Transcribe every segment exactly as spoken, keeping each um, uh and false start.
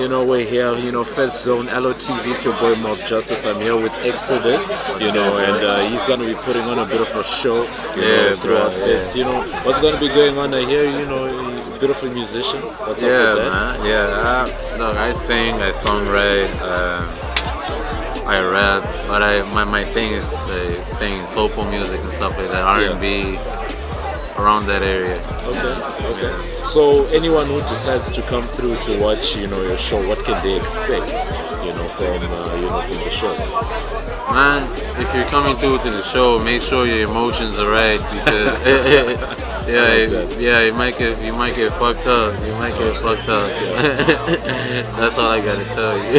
You know, we're here, you know, first zone, L O T V, it's your boy Mark Justice. I'm here with Exodus, you know, and uh, he's going to be putting on a bit of a show, you yeah, know, throughout bro, this. Yeah. You know, what's going to be going on here, you know, beautiful musician. What's yeah, up with that? Man, yeah, uh, look, I sing, I songwrite, uh, I rap, but I my, my thing is uh, singing soulful music and stuff like that, R and B. Yeah. Around that area. Okay, okay. So anyone who decides to come through to watch, you know, your show, what can they expect, you know, from uh, you know, from the show? Man, if you're coming through to the show, make sure your emotions are right, because yeah, it, yeah, you might get you might get fucked up. You might get fucked up. That's all I gotta tell you.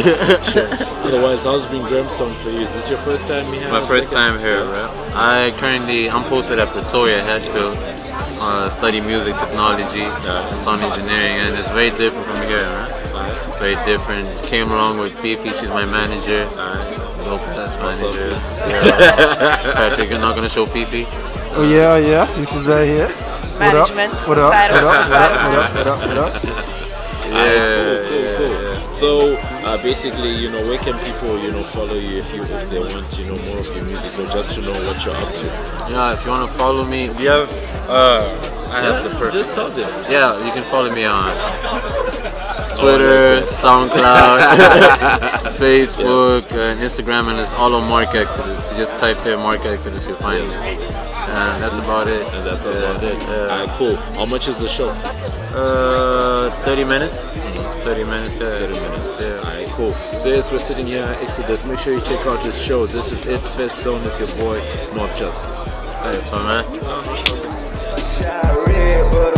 Sure. Otherwise, how's been Grahamstown for you? Is this your first time here? My first second? time here, bro. I currently I'm posted at Pretoria Hatchville. Uh, study music technology yeah. and sound engineering, and it's very different from here, right? Right. It's very different. Came along with Pippi, she's my manager. No right. That's manager. Yeah. You're not gonna show Pippi? Oh yeah, yeah, she's right here. Management. What up? What up? So uh, basically, you know, where can people, you know, follow you if you if they want, you know, more of your music or just to know what you're up to? Yeah, if you want to follow me, we have. Uh, I yeah, have the perfect. Just told you. Yeah, you can follow me on Twitter, SoundCloud, Facebook, yeah. and Instagram, and it's all on Mark Exodus. You just type in Mark Exodus, you'll find yeah. me. And that's about it. And that's yeah. about it. Yeah. All right, cool. How much is the show? Uh, thirty minutes. thirty minutes, yeah. thirty minutes, yeah. Alright, cool. So yes, we're sitting here at Exodus. Make sure you check out this show. This is it. First Zone is your boy, Mark Justice. Thanks, my man.